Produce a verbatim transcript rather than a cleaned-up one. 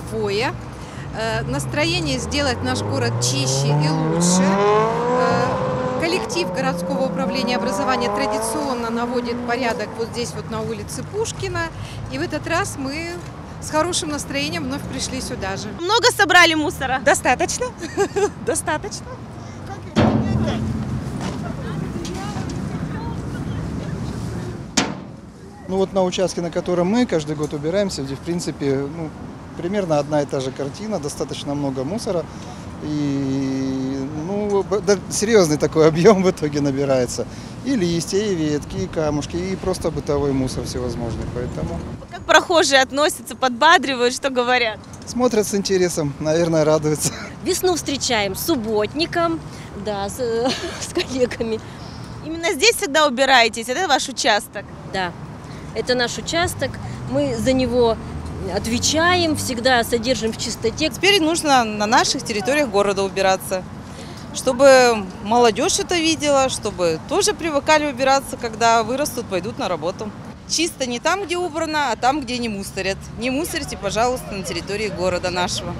боевое, настроение сделать наш город чище и лучше. Коллектив городского управления образования традиционно наводит порядок вот здесь вот на улице Пушкина. И в этот раз мы с хорошим настроением вновь пришли сюда же. Много собрали мусора? Достаточно. Достаточно. Ну вот на участке, на котором мы каждый год убираемся, где в принципе ну, примерно одна и та же картина, достаточно много мусора. И ну, серьезный такой объем в итоге набирается. И листья, и ветки, и камушки, и просто бытовой мусор всевозможный. Поэтому... Как прохожие относятся, подбадривают, что говорят? Смотрят с интересом, наверное, радуются. Весну встречаем с субботником, да, с, э, с коллегами. Именно здесь всегда убираетесь, это ваш участок? Да, это наш участок, мы за него... отвечаем, всегда содержим в чистоте. Теперь нужно на наших территориях города убираться, чтобы молодежь это видела, чтобы тоже привыкали убираться, когда вырастут, пойдут на работу. Чисто не там, где убрано, а там, где не мусорят. Не мусорьте, пожалуйста, на территории города нашего.